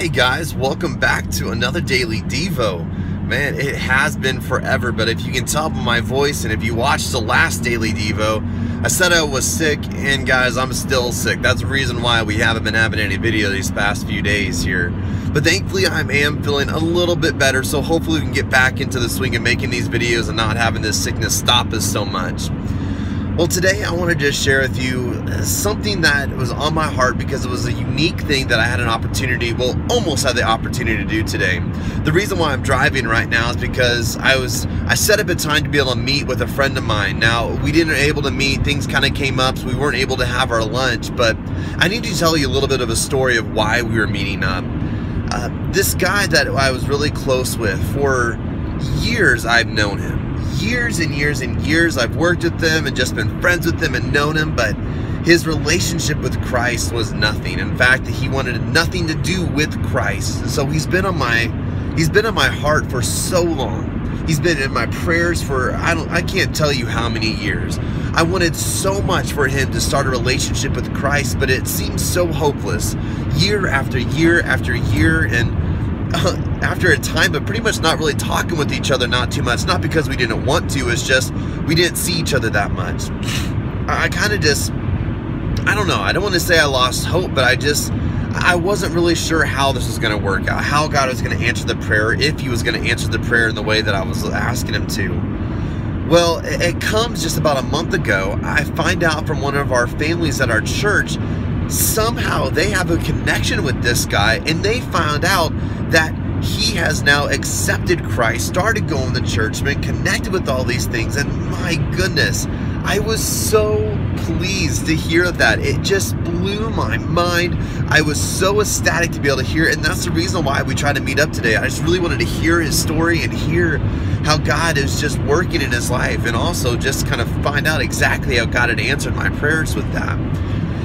Hey guys, welcome back to another Daily Devo. Man, it has been forever, but if you can tell by my voice and if you watched the last Daily Devo, I said I was sick, and guys, I'm still sick. That's the reason why we haven't been having any video these past few days here. But thankfully, I am feeling a little bit better, so hopefully we can get back into the swing of making these videos and not having this sickness stop us so much. Well, today I want to just share with you something that was on my heart because it was a unique thing that I had an opportunity, well, almost had the opportunity to do today. The reason why I'm driving right now is because I set up a time to be able to meet with a friend of mine. Now, we didn't able to meet, things kind of came up, so we weren't able to have our lunch, but I need to tell you a little bit of a story of why we were meeting up. This guy that I was really close with, for years I've known him. Years and years and years I've worked with them and just been friends with them and known him, but his relationship with Christ was nothing. In fact, he wanted nothing to do with Christ. So he's been on my heart for so long. He's been in my prayers for I can't tell you how many years. I wanted so much for him to start a relationship with Christ, but it seemed so hopeless. Year after year after year, and after a time, but pretty much not really talking with each other, not too much, not because we didn't want to, it's just we didn't see each other that much. I kind of just, I don't know, I don't want to say I lost hope, but I wasn't really sure how this was going to work out, how God was going to answer the prayer, if he was going to answer the prayer in the way that I was asking him to. Well, it comes just about a month ago, I find out from one of our families at our church, somehow they have a connection with this guy, and they found out that he has now accepted Christ, started going to church, been connected with all these things, and my goodness, I was so pleased to hear that. It just blew my mind. I was so ecstatic to be able to hear it, and that's the reason why we tried to meet up today. I just really wanted to hear his story and hear how God is just working in his life, and also just kind of find out exactly how God had answered my prayers with that.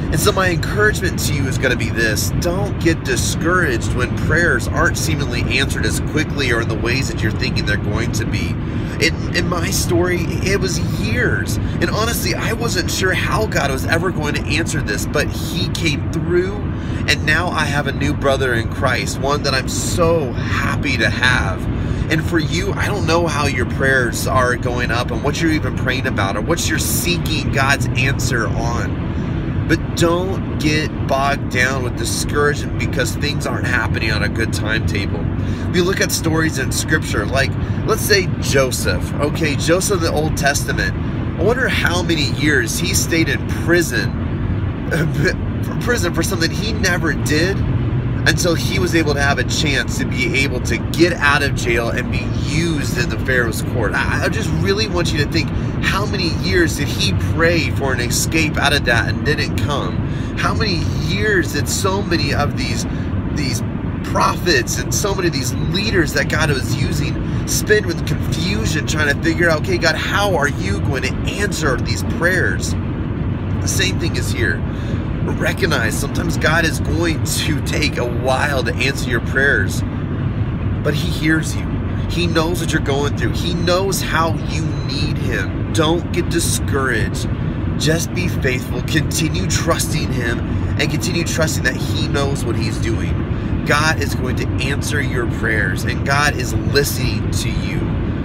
And so my encouragement to you is going to be this: don't get discouraged when prayers aren't seemingly answered as quickly or in the ways that you're thinking they're going to be. In my story, it was years. And honestly, I wasn't sure how God was ever going to answer this, but he came through, and now I have a new brother in Christ, one that I'm so happy to have. And for you, I don't know how your prayers are going up and what you're even praying about or what you're seeking God's answer on. But don't get bogged down with discouragement because things aren't happening on a good timetable. We look at stories in scripture, like let's say Joseph. Okay, Joseph in the Old Testament. I wonder how many years he stayed in prison for something he never did, until he was able to have a chance to be able to get out of jail and be used in the Pharaoh's court. I just really want you to think, how many years did he pray for an escape out of that and didn't come? How many years did so many of these prophets and so many of these leaders that God was using spend with confusion trying to figure out, okay, God, how are you going to answer these prayers? The same thing is here. Recognize sometimes God is going to take a while to answer your prayers, but he hears you. He knows what you're going through. He knows how you need him. Don't get discouraged. Just be faithful. Continue trusting him and continue trusting that he knows what he's doing. God is going to answer your prayers, and God is listening to you.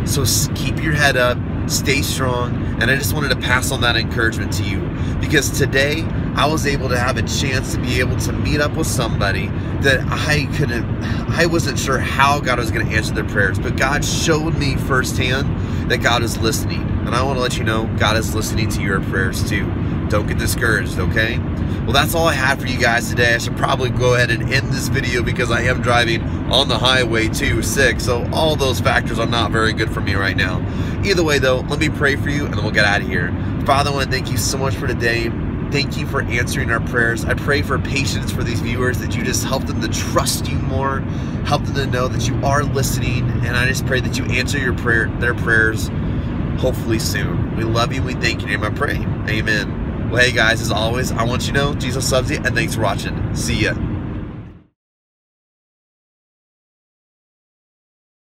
So keep your head up, stay strong, and I just wanted to pass on that encouragement to you because today I was able to have a chance to be able to meet up with somebody that I wasn't sure how God was going to answer their prayers, but God showed me firsthand that God is listening. And I want to let you know, God is listening to your prayers too. Don't get discouraged, okay? Well, that's all I had for you guys today. I should probably go ahead and end this video because I am driving on the highway too, sick. So all those factors are not very good for me right now. Either way though, let me pray for you and then we'll get out of here. Father, I want to thank you so much for today. Thank you for answering our prayers. I pray for patience for these viewers, that you just help them to trust you more, help them to know that you are listening, and I just pray that you answer their prayers hopefully soon. We love you, we thank you, in your name I pray. Amen. Well, hey guys, as always, I want you to know, Jesus loves you, and thanks for watching. See ya.